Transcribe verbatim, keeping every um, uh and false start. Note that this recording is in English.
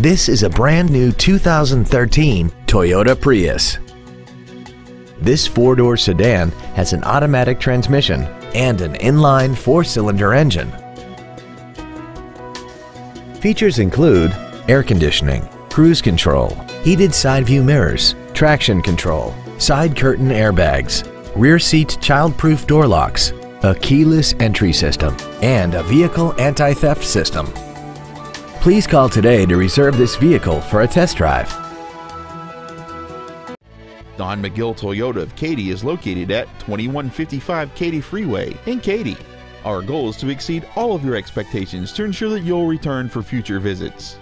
This is a brand new two thousand thirteen Toyota Prius. This four-door sedan has an automatic transmission and an inline four-cylinder engine. Features include air conditioning, cruise control, heated side view mirrors, traction control, side curtain airbags, rear seat child-proof door locks, a keyless entry system, and a vehicle anti-theft system. Please call today to reserve this vehicle for a test drive. Don McGill Toyota of Katy is located at twenty-one fifty-five Katy Freeway in Katy. Our goal is to exceed all of your expectations to ensure that you'll return for future visits.